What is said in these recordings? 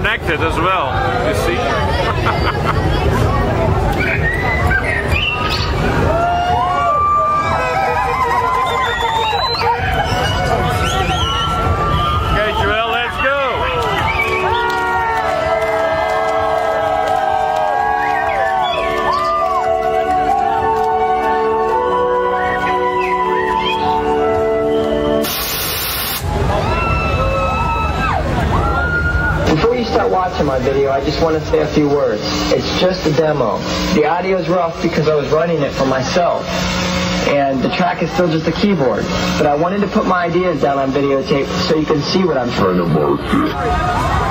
connected as well, you see. Watching my video, I just want to say a few words. It's just a demo. The audio is rough because I was running it for myself, and the track is still just a keyboard, but I wanted to put my ideas down on videotape so you can see what I'm trying to market.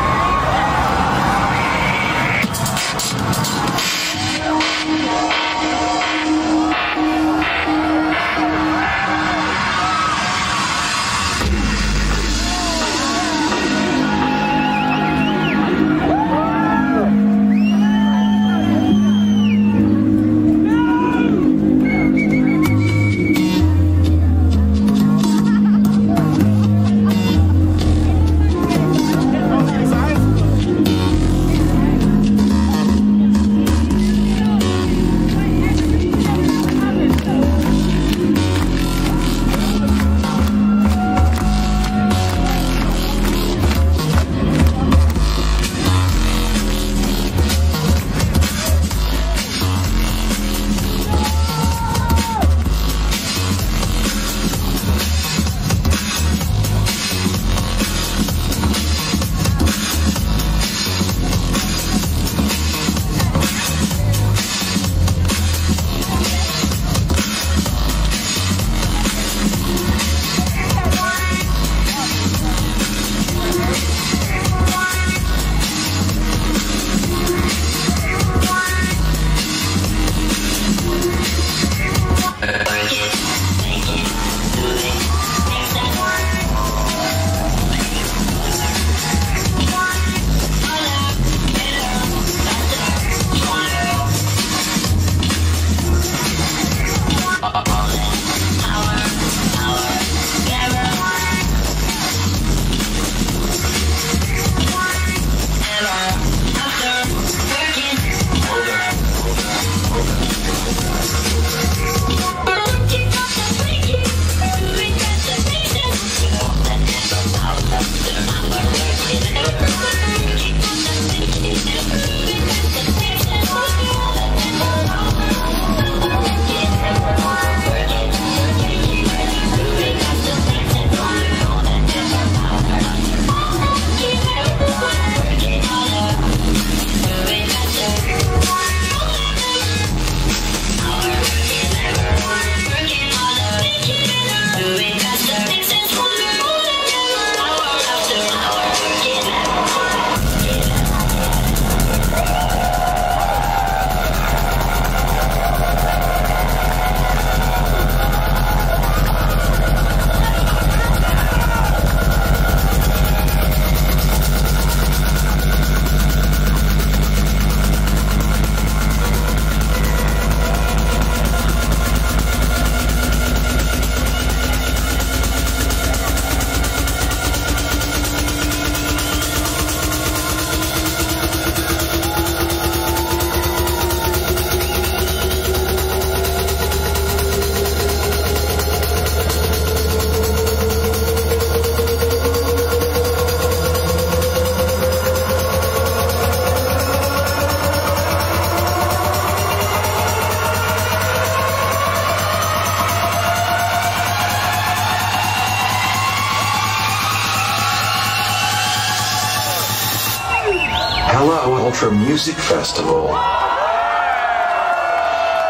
Hello, Ultra Music Festival.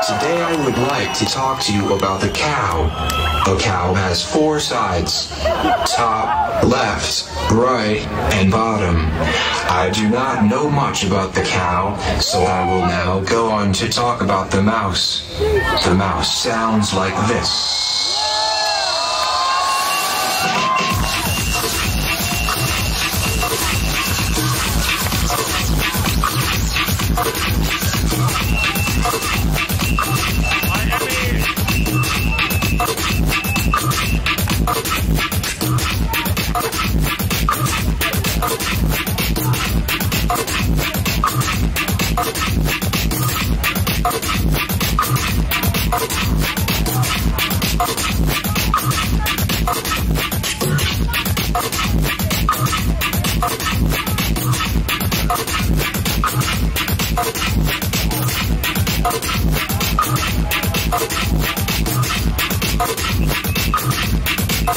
Today I would like to talk to you about the cow. The cow has four sides: top, left, right, and bottom. I do not know much about the cow, so I will now go on to talk about the mouse. The mouse sounds like this.